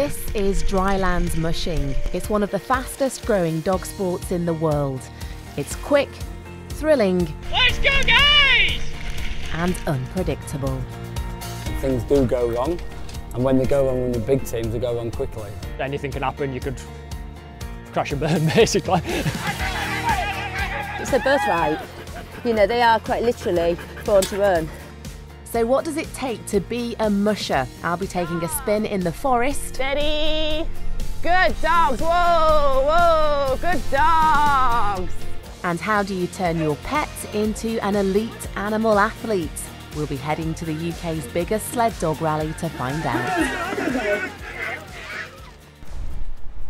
This is Dryland Mushing. It's one of the fastest growing dog sports in the world. It's quick, thrilling, let's go guys! And unpredictable. Things do go wrong, and when they go wrong with the big teams, they go wrong quickly. Anything can happen, you could crash and burn basically. It's their birthright. You know, they are quite literally born to run. So what does it take to be a musher? I'll be taking a spin in the forest. Steady! Good dogs! Whoa! Whoa! Good dogs! And how do you turn your pet into an elite animal athlete? We'll be heading to the UK's biggest sled dog rally to find out.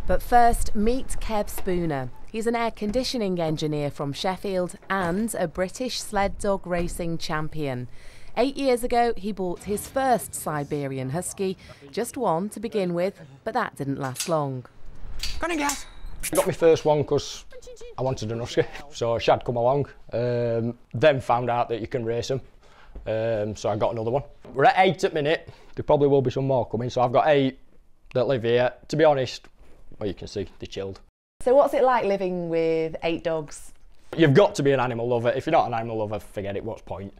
But first, meet Kev Spooner. He's an air conditioning engineer from Sheffield and a British sled dog racing champion. 8 years ago, he bought his first Siberian Husky, just one to begin with, but that didn't last long. Got it, Gaz. Got my first one because I wanted an Husky, so Shad come along. Then found out that you can race them, so I got another one. We're at 8 at the minute. There probably will be some more coming, so I've got 8 that live here. To be honest, well, you can see they're chilled. So what's it like living with 8 dogs? You've got to be an animal lover. If you're not an animal lover, forget it, what's the point?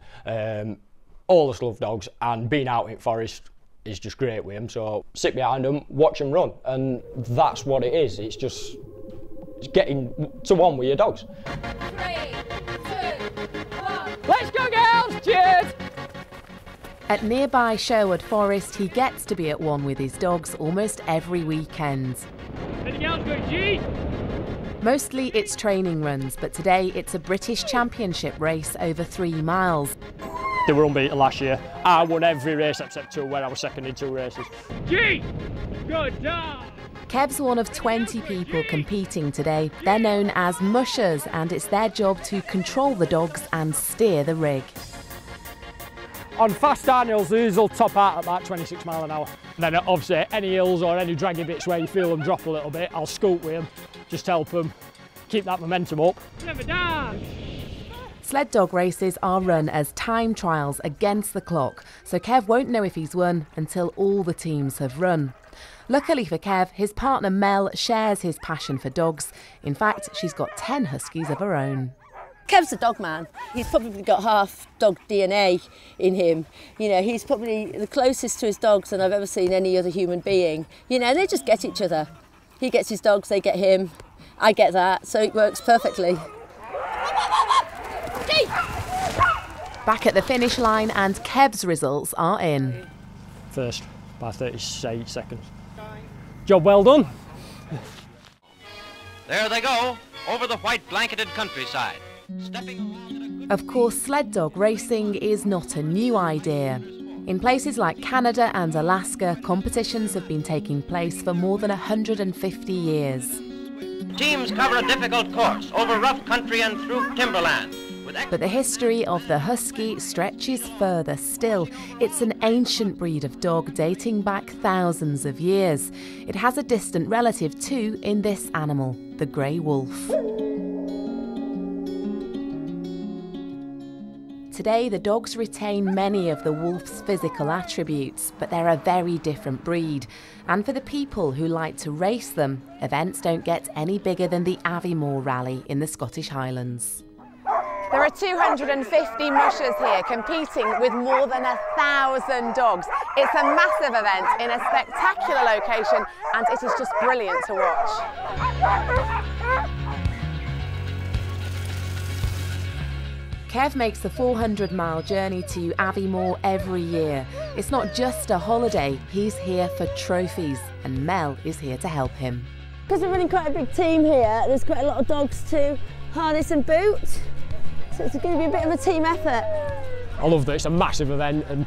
All us love dogs, and being out in forest is just great with them. So sit behind them, watch them run, and that's what it is. It's just getting to one with your dogs. 3, 2, 1. Let's go, girls! Cheers! At nearby Sherwood Forest, he gets to be at one with his dogs almost every weekend. Any girls go, G? Mostly it's training runs, but today it's a British Championship race over 3 miles. They were unbeaten last year. I won every race except 2 where I was second in 2 races. Gee! Good job! Kev's one of 20 people competing today. They're known as mushers, and it's their job to control the dogs and steer the rig. On fast downhills, these will top out at about 26 miles an hour. And then obviously any hills or any draggy bits where you feel them drop a little bit, I'll scoot with them, just help them keep that momentum up. Never die! Sled dog races are run as time trials against the clock, so Kev won't know if he's won until all the teams have run. Luckily for Kev, his partner Mel shares his passion for dogs. In fact, she's got 10 huskies of her own. Kev's a dog man. He's probably got half dog DNA in him. You know, he's probably the closest to his dogs than I've ever seen any other human being. You know, and they just get each other. He gets his dogs, they get him. I get that, so it works perfectly. Back at the finish line, and Kev's results are in. First by 38 seconds. Job well done. There they go, over the white blanketed countryside. Stepping along at a... Of course, sled dog racing is not a new idea. In places like Canada and Alaska, competitions have been taking place for more than 150 years. Teams cover a difficult course over rough country and through timberland. But the history of the husky stretches further still. It's an ancient breed of dog dating back thousands of years. It has a distant relative too in this animal, the grey wolf. Today, the dogs retain many of the wolf's physical attributes, but they're a very different breed. And for the people who like to race them, events don't get any bigger than the Aviemore rally in the Scottish Highlands. There are 250 mushers here competing with more than 1,000 dogs. It's a massive event in a spectacular location, and it is just brilliant to watch. Kev makes the 400-mile journey to Aviemore every year. It's not just a holiday, he's here for trophies, and Mel is here to help him. Because we're running quite a big team here, there's quite a lot of dogs to harness and boot. So it's going to be a bit of a team effort. I love that it's a massive event and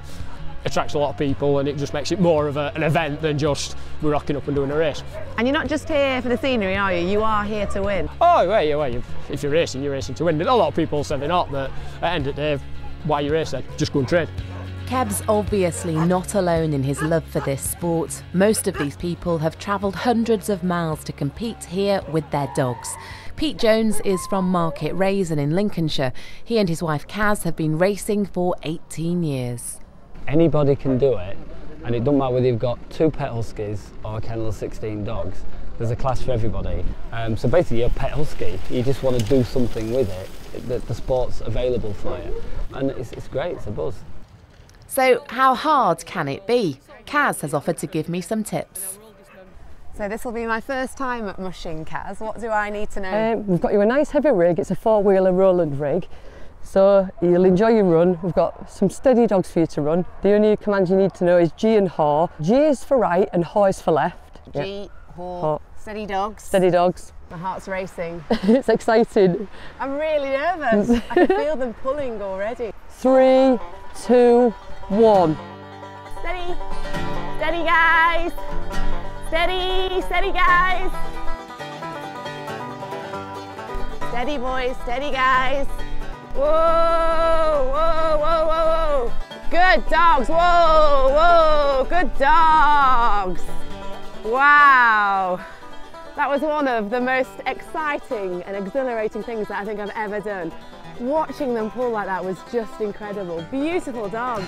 attracts a lot of people, and it just makes it more of an event than just we're rocking up and doing a race. And you're not just here for the scenery, are you? You are here to win. Oh, yeah. If you're racing, you're racing to win. And a lot of people say they're not, but at the end of the day, why you race then? Just go and train. Kev's obviously not alone in his love for this sport. Most of these people have travelled hundreds of miles to compete here with their dogs. Pete Jones is from Market Rasen in Lincolnshire. He and his wife Kaz have been racing for 18 years. Anybody can do it, and it doesn't matter whether you've got two pet huskies or a kennel of 16 dogs, there's a class for everybody. So basically your pet husky, you just want to do something with it, that the sport's available for you, and it's great, it's a buzz. So how hard can it be? Kaz has offered to give me some tips. So this will be my first time at mushing, Kaz. What do I need to know? We've got you a nice heavy rig, it's a four-wheeler Roland rig, so you'll enjoy your run. We've got some steady dogs for you to run. The only command you need to know is G and haw. G is for right and haw is for left. G, haw, steady dogs. Steady dogs. My heart's racing. It's exciting. I'm really nervous. I can feel them pulling already. 3, 2, 1. Steady, steady guys. Steady, steady guys. Steady boys, steady guys. Whoa, whoa, whoa, whoa, whoa. Good dogs, whoa, whoa, good dogs. Wow. That was one of the most exciting and exhilarating things that I think I've ever done. Watching them pull like that was just incredible. Beautiful dogs.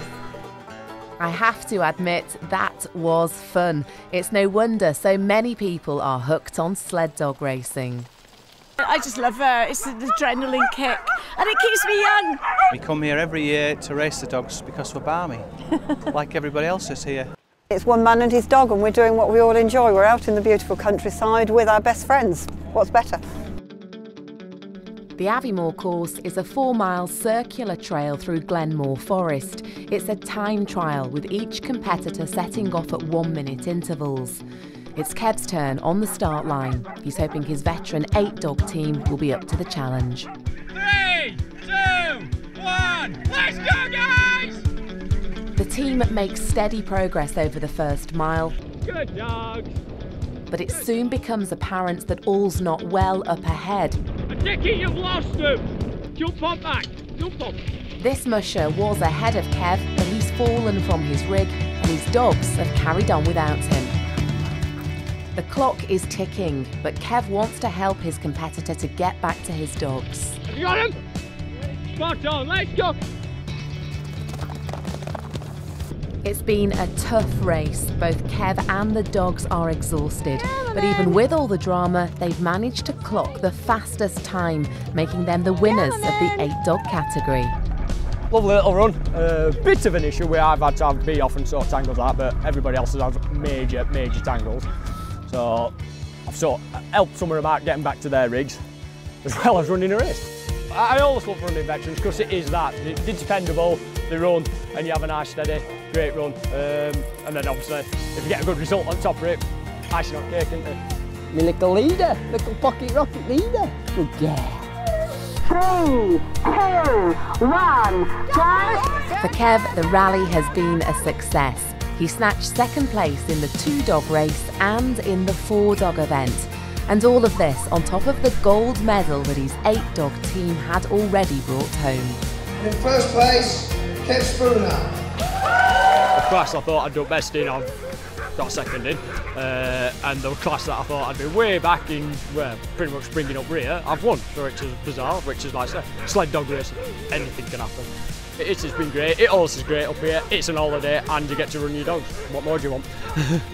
I have to admit, that was fun. It's no wonder so many people are hooked on sled dog racing. I just love it. It's an adrenaline kick and it keeps me young. We come here every year to race the dogs because we're barmy, like everybody else is here. It's one man and his dog and we're doing what we all enjoy. We're out in the beautiful countryside with our best friends. What's better? The Aviemore course is a 4-mile circular trail through Glenmore Forest. It's a time trial with each competitor setting off at 1-minute intervals. It's Kev's turn on the start line. He's hoping his veteran 8-dog team will be up to the challenge. 3, 2, 1, let's go guys! The team makes steady progress over the first mile. Good dogs. But it soon becomes apparent that all's not well up ahead. Dickie, you've lost him! Jump on back! Jump on! This musher was ahead of Kev, but he's fallen from his rig and his dogs have carried on without him. The clock is ticking, but Kev wants to help his competitor to get back to his dogs. Have you got him? Spot on, let's go! It's been a tough race. Both Kev and the dogs are exhausted. But even with all the drama, they've managed to clock the fastest time, making them the winners of the 8-dog category. Lovely little run. A bit of an issue where I've had to have me off and sort of tangled that, but everybody else has had major, major tangles. So I've sort of helped some of them out getting back to their rigs, as well as running a race. I always love running veterans because it is that. It's dependable, they run, and you have a nice steady. Great run, and then obviously if you get a good result on top of it, icing on cake, isn't it? My little leader, little pocket rocket leader. Good girl. 3, 2, 1, go! For Kev, the rally has been a success. He snatched second place in the 2-dog race and in the 4-dog event. And all of this on top of the gold medal that his 8-dog team had already brought home. In first place, Kev Spooner. The class I thought I'd do best in, I've got second in, and the class that I thought I'd be way back in, well, pretty much bringing up rear, I've won, which is bizarre, which is like sled dog racing, anything can happen. It has been great, it always is great up here, it's an holiday and you get to run your dogs, what more do you want?